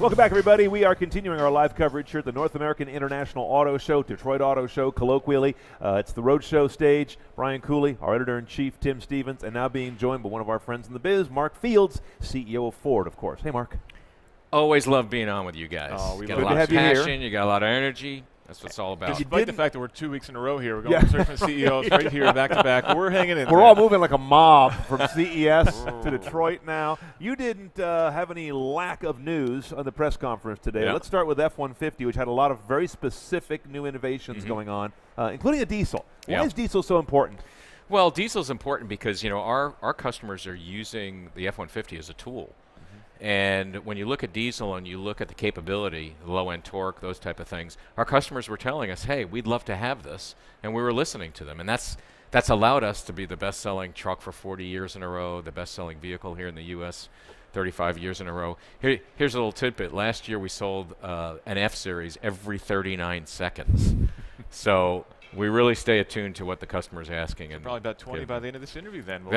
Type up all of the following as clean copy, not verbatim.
Welcome back, everybody. We are continuing our live coverage here at the North American International Auto Show, Detroit Auto Show, colloquially. It's the Roadshow stage. Brian Cooley, our editor-in-chief, Tim Stevens, and now being joined by one of our friends in the biz, Mark Fields, CEO of Ford, of course. Hey, Mark. Always love being on with you guys. Oh, we got a lot of passion. You got a lot of energy. That's what it's all about. Despite the fact that we're 2 weeks in a row here, we're going to search for CEOs right here, back to back. We're hanging in. We're all moving like a mob from CES to Detroit now. You didn't have any lack of news on the press conference today. Yeah. Let's start with F-150, which had a lot of very specific new innovations going on, including a diesel. Why is diesel so important? Well, diesel is important because our customers are using the F-150 as a tool. And when you look at diesel and you look at the capability, low-end torque, those type of things, our customers were telling us, hey, we'd love to have this, and we were listening to them. And that's allowed us to be the best-selling truck for 40 years in a row, the best-selling vehicle here in the U.S. 35 years in a row. Here's a little tidbit. Last year we sold an F-Series every 39 seconds. So we really stay attuned to what the customer's asking. And probably about 20 by the end of this interview then. We'll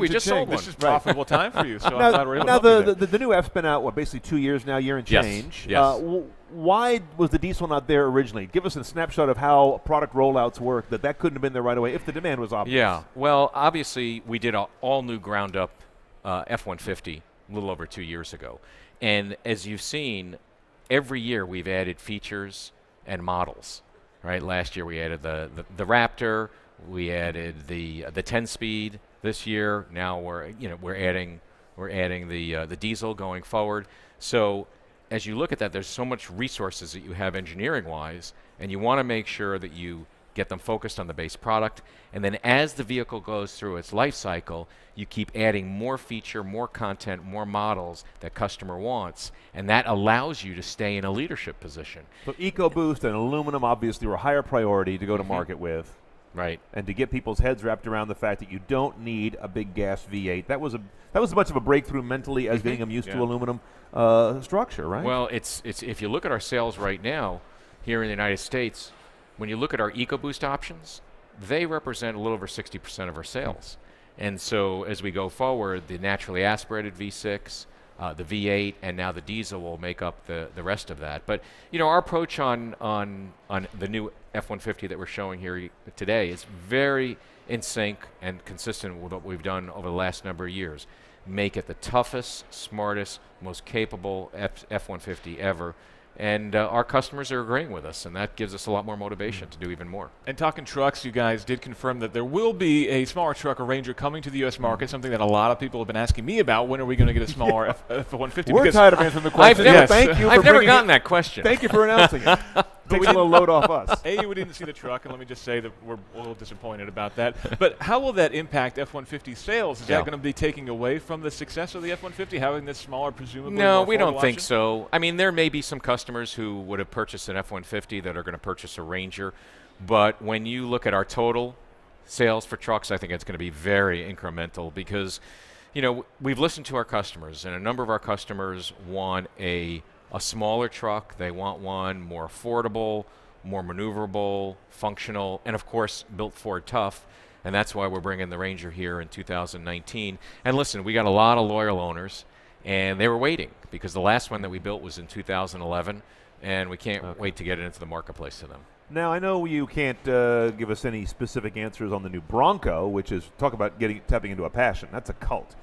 we just sold one. This is profitable time for you, so I'm glad we're able to do that. The new F's been out, what, basically 2 years now, year and change. Yes. Why was the diesel not there originally? Give us a snapshot of how product rollouts work, that couldn't have been there right away if the demand was obvious. Yeah, well, obviously we did an all-new ground-up F-150 a little over 2 years ago. And as you've seen, every year we've added features and models. Right, last year we added the Raptor, we added the 10-speed this year. Now we're adding the diesel going forward. So as you look at that, there's so much resources that you have engineering-wise, and you want to make sure that you get them focused on the base product. And then as the vehicle goes through its life cycle, you keep adding more feature, more content, more models that customer wants, and that allows you to stay in a leadership position. So EcoBoost and aluminum obviously were a higher priority to go to market with. Right. And to get people's heads wrapped around the fact that you don't need a big gas V8. That was as much of a breakthrough mentally as getting them used to aluminum structure, right? Well, it's if you look at our sales right now here in the United States, when you look at our EcoBoost options, they represent a little over 60% of our sales. And so as we go forward, the naturally aspirated V6, the V8, and now the diesel will make up the rest of that. But our approach on the new F-150 that we're showing here today is very in sync and consistent with what we've done over the last number of years. Make it the toughest, smartest, most capable F-150 ever. And our customers are agreeing with us, and that gives us a lot more motivation to do even more. And talking trucks, you guys did confirm that there will be a smaller truck, a Ranger, coming to the U.S. market, something that a lot of people have been asking me about. When are we going to get a smaller F-150? We're tired of answering the question. I've never gotten that question. Thank you for announcing it. Takes a little load off us. A, we didn't see the truck, and let me just say that we're a little disappointed about that. But how will that impact F-150 sales? Is that going to be taking away from the success of the F-150, having this smaller, presumably? No, we don't think so. I mean, there may be some customers who would have purchased an F-150 that are going to purchase a Ranger. But when you look at our total sales for trucks, I think it's going to be very incremental because, we've listened to our customers, and a number of our customers want a smaller truck. They want one more affordable, more maneuverable, functional, and of course, built Ford tough. And that's why we're bringing the Ranger here in 2019. And listen, we got a lot of loyal owners, and they were waiting because the last one that we built was in 2011, and we can't wait to get it into the marketplace to them. Now, I know you can't give us any specific answers on the new Bronco, which is, talk about tapping into a passion. That's a cult.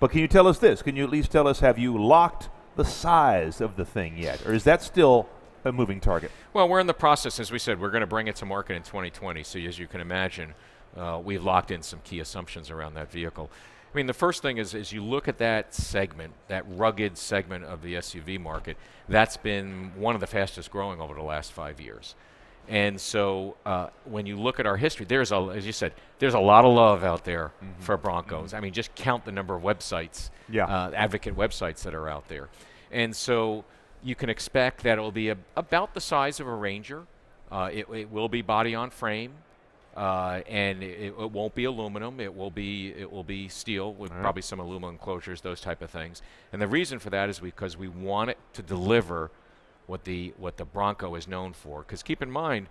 But can you tell us this? Can you at least tell us, have you locked the size of the thing yet, or is that still a moving target? Well, we're in the process. As we said, we're going to bring it to market in 2020, so as you can imagine, we've locked in some key assumptions around that vehicle. I mean, the first thing is, as you look at that segment, that rugged segment of the SUV market, that's been one of the fastest growing over the last 5 years. And so when you look at our history, as you said, there's a lot of love out there for Broncos. I mean, just count the number of websites, advocate websites that are out there. And so you can expect that it will be about the size of a Ranger. It will be body on frame, and it won't be aluminum. It will be steel with probably some aluminum enclosures, those type of things. And the reason for that is because we want it to deliver what the Bronco is known for. Because keep in mind,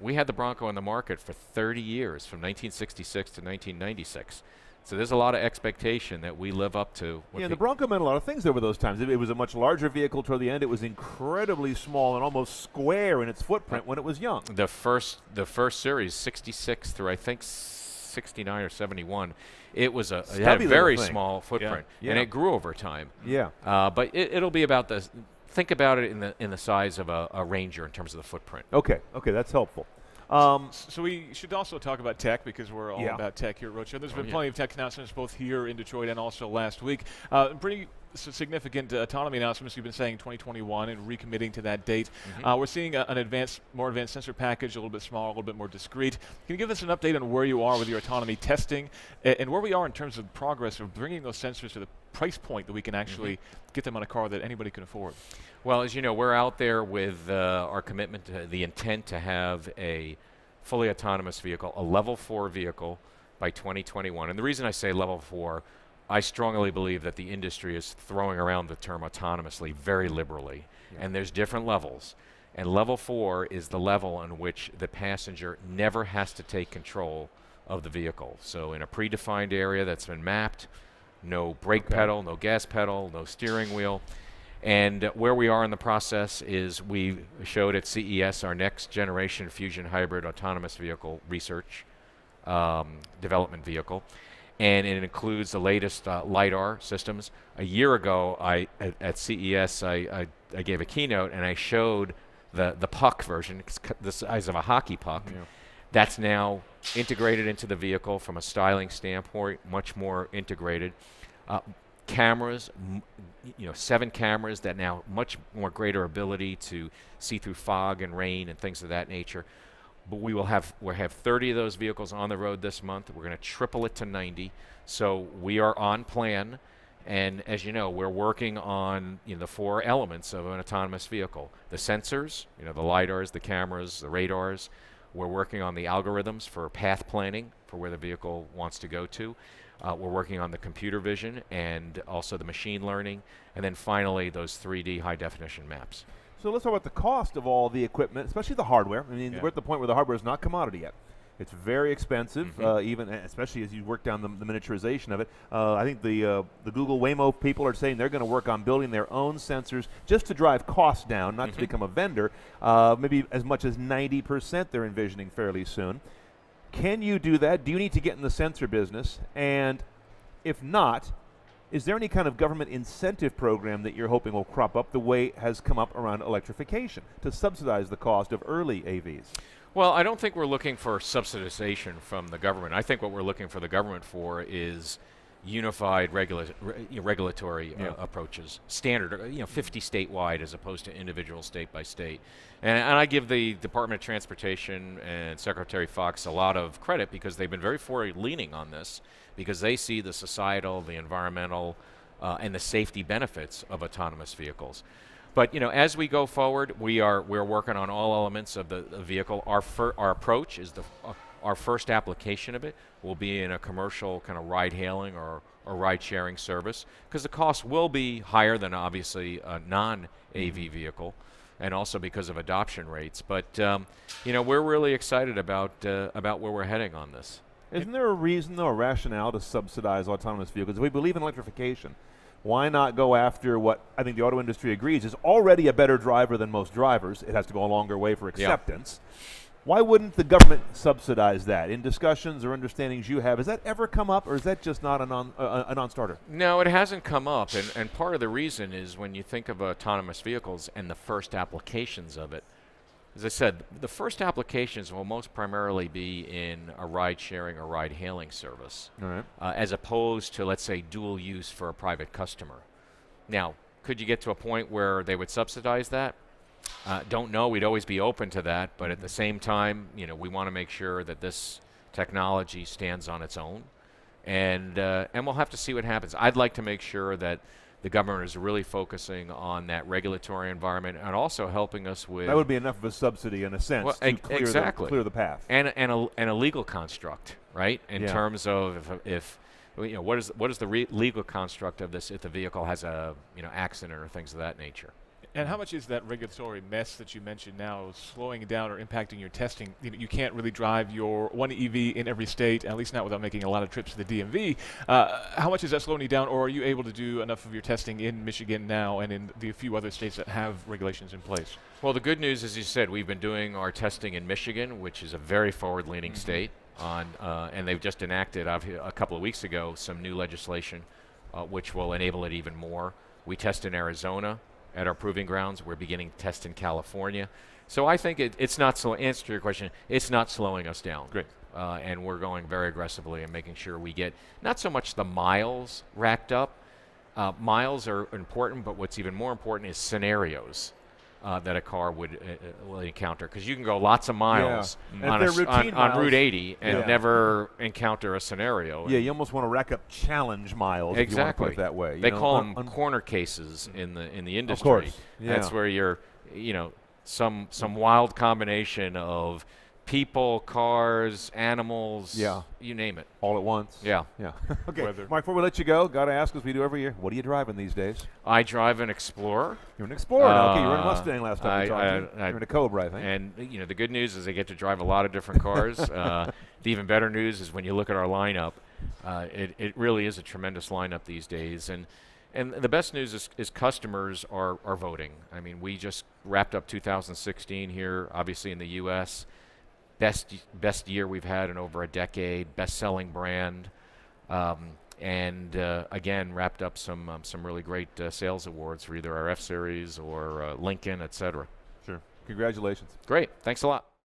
we had the Bronco on the market for 30 years, from 1966 to 1996. So there's a lot of expectation that we live up to. Yeah, the Bronco meant a lot of things over those times. It was a much larger vehicle toward the end. It was incredibly small and almost square in its footprint when it was young. The first series, 66 through I think 69 or 71, it was it had a very small footprint, and it grew over time. Yeah, but it'll be about the. Think about it in the size of a Ranger in terms of the footprint. Okay, okay, that's helpful. So we should also talk about tech, because we're all about tech here at Roadshow. There's been plenty of tech announcements both here in Detroit and also last week. Pretty significant autonomy announcements. You've been saying 2021 and recommitting to that date. We're seeing an more advanced sensor package, a little bit smaller, a little bit more discreet. Can you give us an update on where you are with your autonomy testing and where we are in terms of progress of bringing those sensors to the price point that we can actually get them on a car that anybody can afford? Well, as you know, we're out there with our commitment to the intent to have a fully autonomous vehicle, a level 4 vehicle by 2021. And the reason I say level 4, I strongly believe that the industry is throwing around the term autonomously very liberally. And there's different levels. And level 4 is the level in which the passenger never has to take control of the vehicle. So in a predefined area that's been mapped, no brake pedal, no gas pedal, no steering wheel. And where we are in the process is we showed at CES our next generation Fusion Hybrid autonomous vehicle research development vehicle. And it includes the latest LiDAR systems. A year ago, at CES, I gave a keynote and I showed the puck version, the size of a hockey puck. That's now integrated into the vehicle from a styling standpoint, much more integrated. Cameras, you know, 7 cameras that now much more greater ability to see through fog and rain and things of that nature. But we'll have 30 of those vehicles on the road this month. We're going to triple it to 90. So we are on plan. And as you know, we're working on the 4 elements of an autonomous vehicle: the sensors, the LiDARs, the cameras, the radars. We're working on the algorithms for path planning for where the vehicle wants to go to. We're working on the computer vision and also the machine learning. And then finally, those 3D high-definition maps. So let's talk about the cost of all the equipment, especially the hardware. I mean, we're at the point where the hardware is not commodity yet. It's very expensive, even especially as you work down the miniaturization of it. I think the Google Waymo people are saying they're going to work on building their own sensors just to drive costs down, not to become a vendor. Maybe as much as 90% they're envisioning fairly soon. Can you do that? Do you need to get in the sensor business? And if not, is there any kind of government incentive program that you're hoping will crop up the way has come up around electrification to subsidize the cost of early AVs? Well, I don't think we're looking for subsidization from the government. I think what we're looking for the government for is unified regulatory approaches, standard, 50 statewide as opposed to individual state by state. And I give the Department of Transportation and Secretary Fox a lot of credit because they've been very forward-leaning on this because they see the societal, the environmental, and the safety benefits of autonomous vehicles. But as we go forward, we're working on all elements of the vehicle. Our approach is our first application of it will be in a commercial kind of ride-hailing or ride-sharing service, because the cost will be higher than obviously a non-AV vehicle, and also because of adoption rates. But we're really excited about where we're heading on this. Isn't there a reason, though, a rationale to subsidize autonomous vehicles? If we believe in electrification, why not go after what I think the auto industry agrees is already a better driver than most drivers? It has to go a longer way for acceptance. Why wouldn't the government subsidize that? In discussions or understandings you have, has that ever come up, or is that just not a non-starter? No, it hasn't come up, and part of the reason is when you think of autonomous vehicles and the first applications of it, as I said, the first applications will most primarily be in a ride-sharing or ride-hailing service, as opposed to, let's say, dual use for a private customer. Now, could you get to a point where they would subsidize that? Don't know. We'd always be open to that, but at the same time, we want to make sure that this technology stands on its own, and we'll have to see what happens. I'd like to make sure that the government is really focusing on that regulatory environment and also helping us with... That would be enough of a subsidy, in a sense, to clear, clear the path. And a legal construct, right? In terms of if what is the legal construct of this if the vehicle has a accident or things of that nature? And how much is that regulatory mess that you mentioned now slowing down or impacting your testing? You know, you can't really drive your one EV in every state, at least not without making a lot of trips to the DMV. How much is that slowing you down, or are you able to do enough of your testing in Michigan now and in the few other states that have regulations in place? Well, the good news, as you said, we've been doing our testing in Michigan, which is a very forward-leaning state, and they've just enacted a couple of weeks ago some new legislation which will enable it even more. We test in Arizona at our proving grounds. We're beginning to test in California. So I think it's not slow. Answer to your question, it's not slowing us down. Great. And we're going very aggressively and making sure we get not so much the miles racked up. Miles are important, but what's even more important is scenarios that a car would will encounter, because you can go lots of miles on Route 80 and never encounter a scenario. Yeah, you almost want to rack up challenge miles. Exactly. If you want to put it that way. They call them corner cases in the industry. Of course. Yeah. That's where you're, you know, some wild combination of people, cars, animals, you name it. All at once. Yeah. Yeah. Okay, Weather. Mark, before we let you go, got to ask, as we do every year, what are you driving these days? I drive an Explorer. You're an Explorer. Okay, you were in a Mustang last time we talked. You're in a Cobra, I think. And, you know, the good news is I get to drive a lot of different cars. The even better news is when you look at our lineup, it really is a tremendous lineup these days. And the best news is customers are voting. I mean, we just wrapped up 2016 here, obviously in the U.S., Best year we've had in over a decade, best-selling brand, and again wrapped up some really great sales awards for either our F-Series or Lincoln, et cetera. Sure. Congratulations. Great. Thanks a lot.